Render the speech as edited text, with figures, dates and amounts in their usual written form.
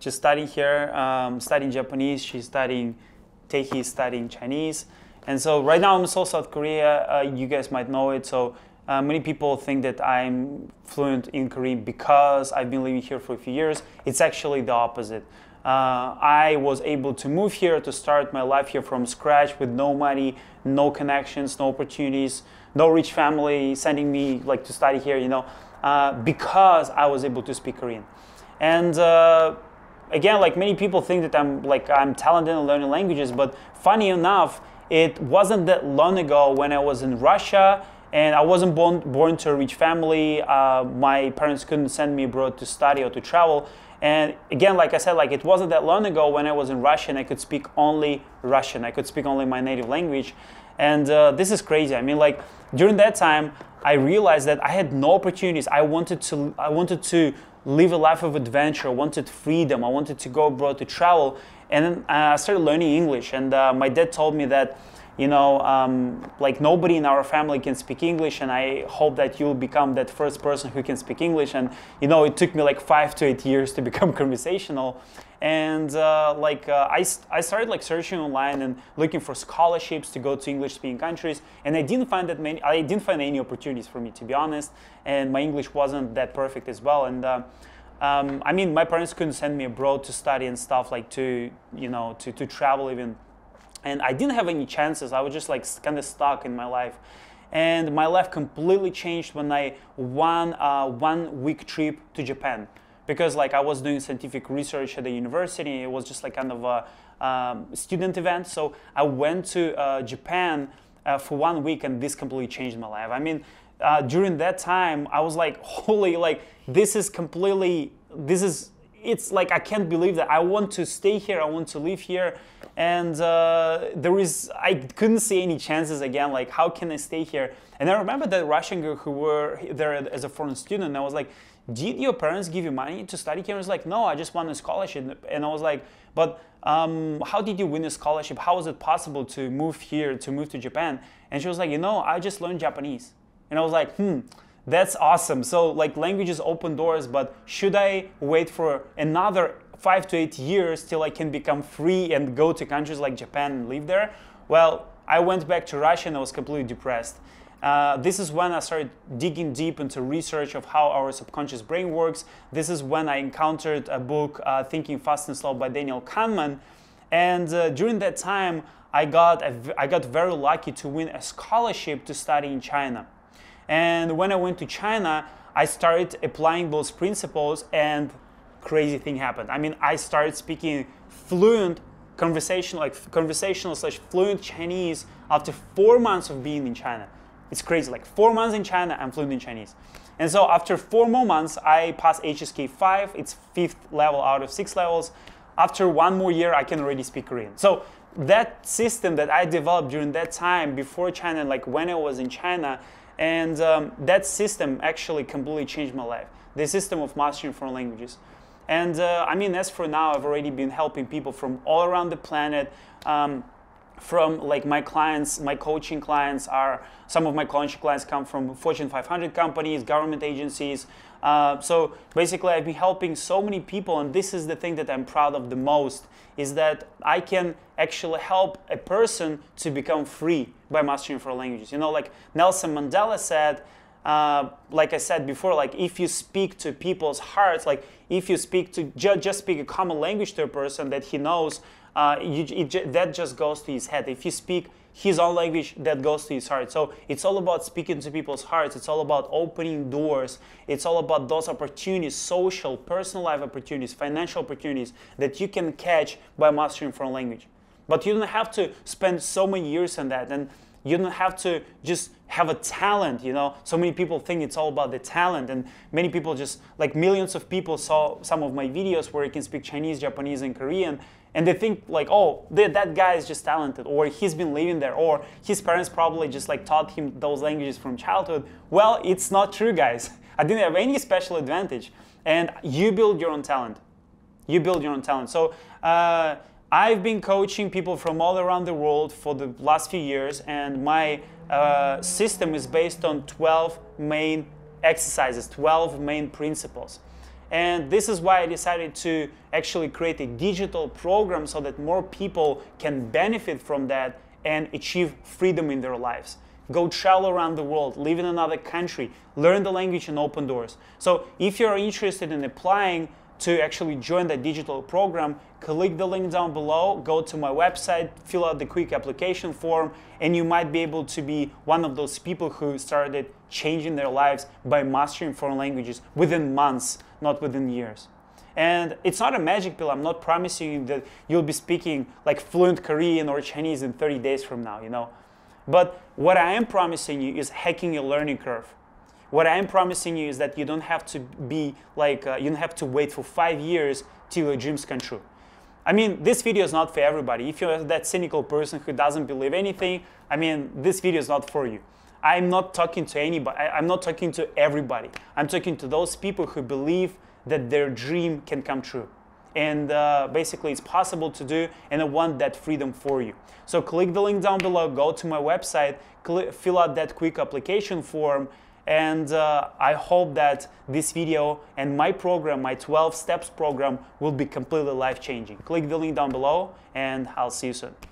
just studying here, studying Japanese. She's studying, Taehee is studying Chinese. And so right now I'm in Seoul, South Korea. You guys might know it. So many people think that I'm fluent in Korean because I've been living here for a few years. It's actually the opposite. I was able to move here, to start my life here from scratch with no money, no connections, no opportunities, no rich family sending me like to study here, you know, because I was able to speak Korean. And again, like many people think that I'm talented in learning languages, but funny enough, it wasn't that long ago when I was in Russia and I wasn't born to a rich family. My parents couldn't send me abroad to study or to travel. And again, like I said, like it wasn't that long ago when I was in Russia and I could speak only Russian. I could speak only my native language. And this is crazy. I mean, like during that time, I realized that I had no opportunities. I wanted to live a life of adventure. I wanted freedom. I wanted to go abroad to travel. And then I started learning English. And my dad told me that, you know, like nobody in our family can speak English, and I hope that you'll become that first person who can speak English. And you know, it took me like 5 to 8 years to become conversational. And I started like searching online and looking for scholarships to go to English-speaking countries, and I didn't find that many. I didn't find any opportunities for me, to be honest. And my English wasn't that perfect as well. And I mean, my parents couldn't send me abroad to study and stuff, like to, you know, to travel even. And I didn't have any chances. I was just like kind of stuck in my life. And my life completely changed when I won a 1-week trip to Japan. Because like I was doing scientific research at the university. It was just like kind of a student event. So I went to Japan for 1 week, and this completely changed my life. I mean, during that time, I was like, holy, like this is completely, this is, it's like I can't believe that I want to stay here, I want to live here. And I couldn't see any chances again, like how can I stay here? And I remember that Russian girl who were there as a foreign student, and I was like, did your parents give you money to study here? And I was like, no, I just won a scholarship. And I was like, but how did you win a scholarship? How is it possible to move here, to move to Japan? And she was like, you know, I just learned Japanese. And I was like, that's awesome. So like languages open doors, but should I wait for another 5 to 8 years till I can become free and go to countries like Japan and live there? Well, I went back to Russia and I was completely depressed. This is when I started digging deep into research of how our subconscious brain works. This is when I encountered a book, Thinking Fast and Slow by Daniel Kahneman. And during that time, I got very lucky to win a scholarship to study in China. And when I went to China, I started applying those principles, and crazy thing happened. I mean, I started speaking fluent conversational/fluent Chinese after 4 months of being in China. It's crazy, like 4 months in China, I'm fluent in Chinese. And so after 4 more months, I passed HSK5, it's 5th level out of 6 levels. After 1 more year, I can already speak Korean. So that system that I developed during that time before China, like when I was in China, and that system actually completely changed my life. The system of mastering foreign languages. And I mean, as for now, I've already been helping people from all around the planet. From like my clients, my coaching clients are, some of my coaching clients come from Fortune 500 companies, government agencies. So basically I've been helping so many people, and this is the thing that I'm proud of the most, is that I can actually help a person to become free by mastering foreign languages. You know, like Nelson Mandela said, like I said before, like if you speak to people's hearts, like if you speak to, just speak a common language to a person that he knows, that just goes to his head. If you speak his own language, that goes to his heart. So it's all about speaking to people's hearts. It's all about opening doors. It's all about those opportunities, social, personal life opportunities, financial opportunities that you can catch by mastering foreign language. But you don't have to spend so many years on that. And you don't have to just have a talent, you know. So many people think it's all about the talent, and many people just, like millions of people saw some of my videos where you can speak Chinese, Japanese, and Korean. And they think like, oh, that guy is just talented, or he's been living there, or his parents probably just like taught him those languages from childhood. Well, it's not true, guys. I didn't have any special advantage. And you build your own talent. You build your own talent. So I've been coaching people from all around the world for the last few years. And my system is based on 12 main exercises, 12 main principles. And this is why I decided to actually create a digital program so that more people can benefit from that and achieve freedom in their lives. Go travel around the world, live in another country, learn the language and open doors. So if you're interested in applying to actually join the digital program, click the link down below, go to my website, fill out the quick application form, and you might be able to be one of those people who started changing their lives by mastering foreign languages within months, not within years. And it's not a magic pill. I'm not promising you that you'll be speaking like fluent Korean or Chinese in 30 days from now, you know. But what I am promising you is hacking your learning curve. What I am promising you is that you don't have to be like, you don't have to wait for 5 years till your dreams come true. I mean, this video is not for everybody. If you're that cynical person who doesn't believe anything, I mean, this video is not for you. I'm not talking to anybody. I'm not talking to everybody. I'm talking to those people who believe that their dream can come true. And basically it's possible to do, and I want that freedom for you. So click the link down below, go to my website, fill out that quick application form, and I hope that this video and my program, my 12 steps program, will be completely life-changing. Click the link down below, and I'll see you soon.